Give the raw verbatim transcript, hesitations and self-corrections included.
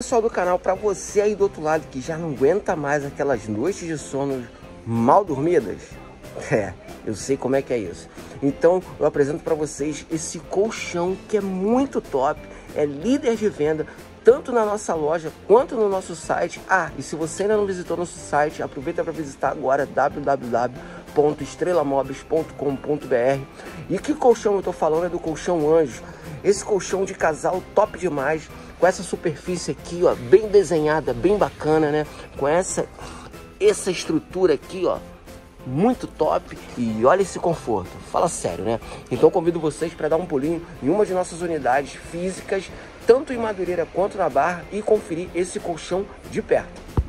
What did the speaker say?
Pessoal do canal, para você aí do outro lado que já não aguenta mais aquelas noites de sono mal dormidas, é, eu sei como é que é isso. Então eu apresento para vocês esse colchão que é muito top, é líder de venda tanto na nossa loja quanto no nosso site. Ah, e se você ainda não visitou nosso site, aproveita para visitar agora w w w ponto estrela móveis ponto com ponto b r. E que colchão eu tô falando é do colchão Anjos. Esse colchão de casal top demais, com essa superfície aqui, ó, bem desenhada, bem bacana, né? Com essa, essa estrutura aqui, ó, muito top. E olha esse conforto, fala sério, né? Então convido vocês para dar um pulinho em uma de nossas unidades físicas, tanto em Madureira quanto na Barra, e conferir esse colchão de perto.